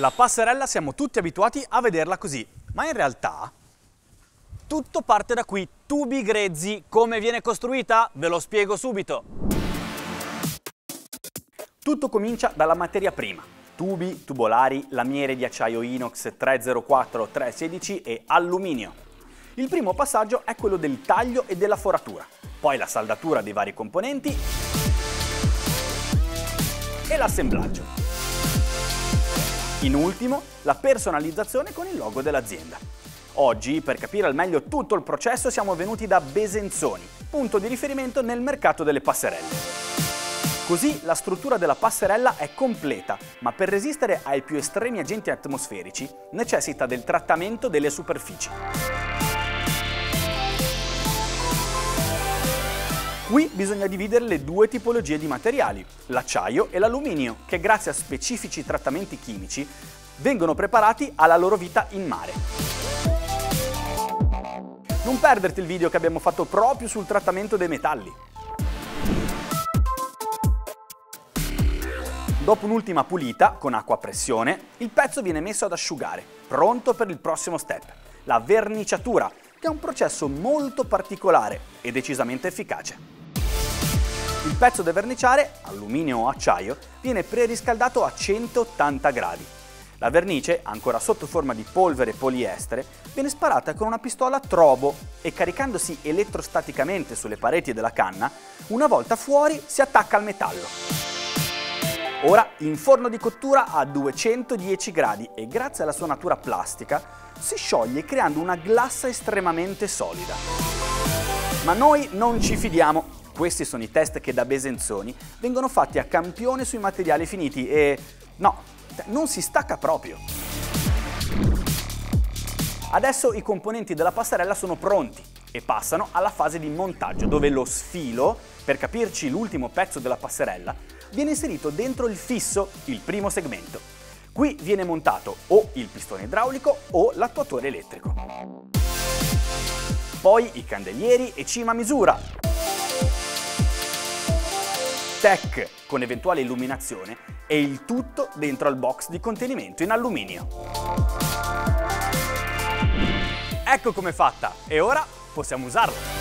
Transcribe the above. La passerella siamo tutti abituati a vederla così, ma in realtà tutto parte da qui. Tubi grezzi, come viene costruita? Ve lo spiego subito. Tutto comincia dalla materia prima. Tubi, tubolari, lamiere di acciaio inox 304, 316 e alluminio. Il primo passaggio è quello del taglio e della foratura, poi la saldatura dei vari componenti e l'assemblaggio. In ultimo, la personalizzazione con il logo dell'azienda. Oggi, per capire al meglio tutto il processo, siamo venuti da Besenzoni, punto di riferimento nel mercato delle passerelle. Così la struttura della passerella è completa, ma per resistere ai più estremi agenti atmosferici necessita del trattamento delle superfici. Qui bisogna dividere le due tipologie di materiali, l'acciaio e l'alluminio, che grazie a specifici trattamenti chimici vengono preparati alla loro vita in mare. Non perderti il video che abbiamo fatto proprio sul trattamento dei metalli. Dopo un'ultima pulita con acqua a pressione, il pezzo viene messo ad asciugare, pronto per il prossimo step, la verniciatura, che è un processo molto particolare e decisamente efficace. Il pezzo da verniciare, alluminio o acciaio, viene preriscaldato a 180 gradi. La vernice, ancora sotto forma di polvere poliestere, viene sparata con una pistola trobo e, caricandosi elettrostaticamente sulle pareti della canna, una volta fuori si attacca al metallo. Ora in forno di cottura a 210 gradi e, grazie alla sua natura plastica, si scioglie creando una glassa estremamente solida. Ma noi non ci fidiamo. Questi sono i test che da Besenzoni vengono fatti a campione sui materiali finiti e no, non si stacca proprio. Adesso i componenti della passerella sono pronti e passano alla fase di montaggio, dove lo sfilo, per capirci l'ultimo pezzo della passerella, viene inserito dentro il fisso, il primo segmento. Qui viene montato o il pistone idraulico o l'attuatore elettrico. Poi i candelieri e cima a misura. Tech con eventuale illuminazione e il tutto dentro al box di contenimento in alluminio. Ecco com'è fatta e ora possiamo usarla!